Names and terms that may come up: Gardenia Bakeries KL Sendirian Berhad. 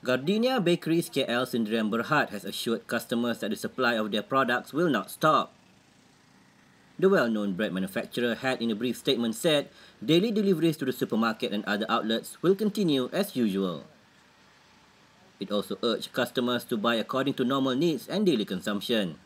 Gardenia Bakeries KL Sendirian Berhad has assured customers that the supply of their products will not stop. The well-known bread manufacturer had in a brief statement said daily deliveries to the supermarket and other outlets will continue as usual. It also urged customers to buy according to normal needs and daily consumption.